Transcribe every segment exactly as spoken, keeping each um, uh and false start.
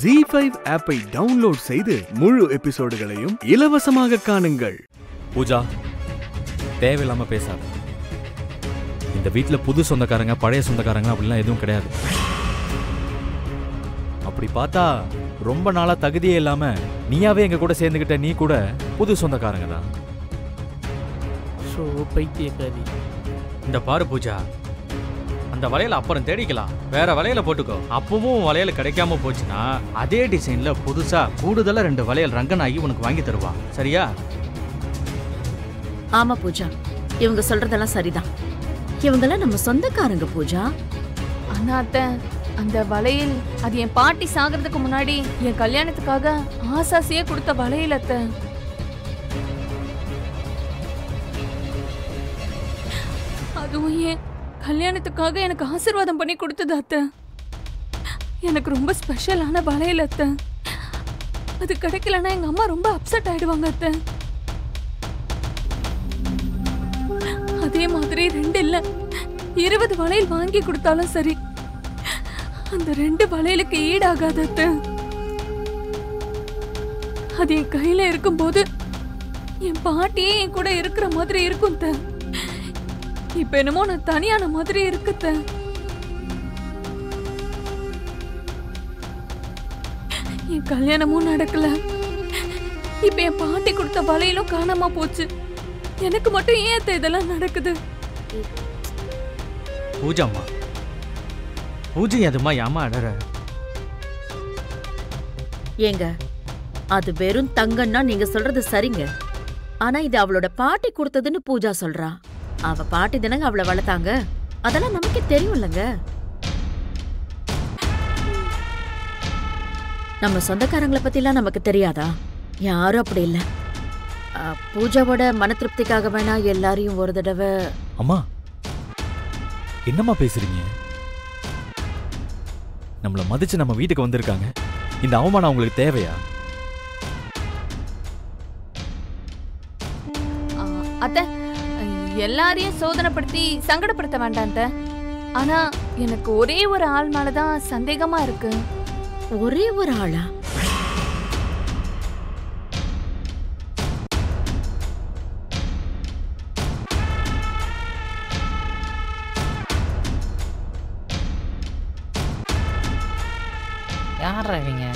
Zee five app ஐ download செய்து முழு எபிசோடுகளையும் இலவசமாக காணுங்கள். பூஜா, தேவையில்லாம பேசாத. இந்த வீட்ல புது சொந்தக்காரங்க, பழைய சொந்தக்காரங்க அப்படிலாம் எதுவும் கிடையாது. அப்படி பார்த்தா ரொம்ப நாளா தகுதியே இல்லாம நீயாவே எங்க கூட சேர்ந்துகிட்ட நீ கூட புது சொந்தக்காரங்க தான். சோ பைத்தியக்காரி. இந்த பாரு பூஜா, அந்த வலையில அப்புறம் தேடிக்கலாம், வேற வலையில போட்டுக்கோ. அப்பவும் வலையில கிடைக்காம போச்சுன்னா அதே டிசைன்ல புதுசா கூடுதலா ரெண்டு வலையல் ரங்கனாகி உனக்கு வாங்கி தருவா, சரியா? ஆமா பூஜா, இவங்க சொல்றதெல்லாம் சரிதான். இவங்கெல்லாம் நம்ம சொந்தக்காரங்க பூஜா. ஆனா அத்தை, அந்த வலையில் அது என் பாட்டி சாகிறதுக்கு முன்னாடி என் கல்யாணத்துக்காக ஆசாசியே கொடுத்த வலையில் அத்தை. அதுவும் ஏன் கல்யாணத்துக்காக எனக்கு ஆசீர்வாதம் பண்ணி கொடுத்தது அத்தை. எனக்கு ரொம்ப ஸ்பெஷலான வளையல் அத்தை. அது கிடைக்கலன்னா எங்க அம்மா ரொம்ப அப்செட் ஆயிடுவாங்க அத்தை. அதே மாதிரி ரெண்டு இல்ல இருபது வளையல் வாங்கி கொடுத்தாலும் சரி, அந்த ரெண்டு வளையலுக்கு ஈடாகாது அத்தை. அது என் கையில இருக்கும் போது என் பாட்டியே என் கூட இருக்கிற மாதிரி இருக்கும் அத்தை. இப்ப என்னமோ நான் தனியான மாதிரி இருக்குத்த. என் கல்யாணமும் நடக்கல, இப்ப என் பாட்டி கொடுத்த வலையிலும் காணாம போச்சு. எனக்கு மட்டும் ஏன் இதெல்லாம் நடக்குது? பூஜாமா, பூஜை அதுமா ஏமா அடற ஏங்க? அது வெறும் தங்கன்னா நீங்க சொல்றது சரிங்க. ஆனா இது அவளோட பாட்டி கொடுத்ததுன்னு பூஜா சொல்றா. அவ பாட்டி தினங்க அவளை வளர்த்தாங்க, அதெல்லாம் நமக்கு தெரியும் இல்லங்க. நம்ம சொந்தக்காரங்களை பத்திலாம் நமக்கு தெரியாதா? யாரும் அப்படி இல்லை. பூஜாவோட மன திருப்திக்காக வேணா எல்லாரையும் ஒரு தடவை. அம்மா, என்னம்மா பேசுறீங்க? நம்மளை மதிச்சு நம்ம வீட்டுக்கு வந்திருக்காங்க, இந்த அவமானம் அவங்களுக்கு தேவையா? அத்தை, எல்லாரையும் சோதனைப்படுத்தி சங்கடப்படுத்த வேண்டாம். ஆனா எனக்கு ஒரே ஒரு ஆள் மேலதான் சந்தேகமா இருக்கு. ஒரே ஒரு ஆளா? யார் அவங்க?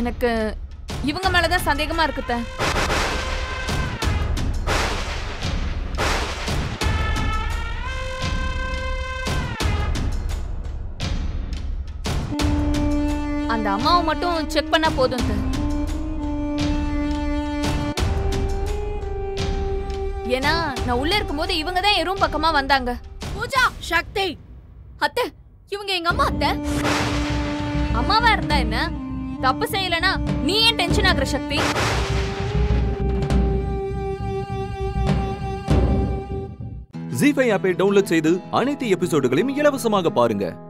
எனக்கு இவங்க மேலதான் சந்தேகமா இருக்குத்த. அந்த அம்மாவை மட்டும் செக் பண்ணா போதும் சார். ஏன்னா நான் உள்ள இருக்கும்போது இவங்க தான் எறும் பக்கமா வந்தாங்க. பூஜா, சக்தி அத்தை, இவங்க எங்க அம்மா அத்தை. அம்மாவா இருந்தா என்ன, தப்பு செய்யலனா நீ ஏன் டென்ஷன் ஆகுற சக்தி? ஜீ ஃபைவ் ஆப்பை டவுன்லோட் செய்து அனைத்து எபிசோடுகளையும் இலவசமாக பாருங்க.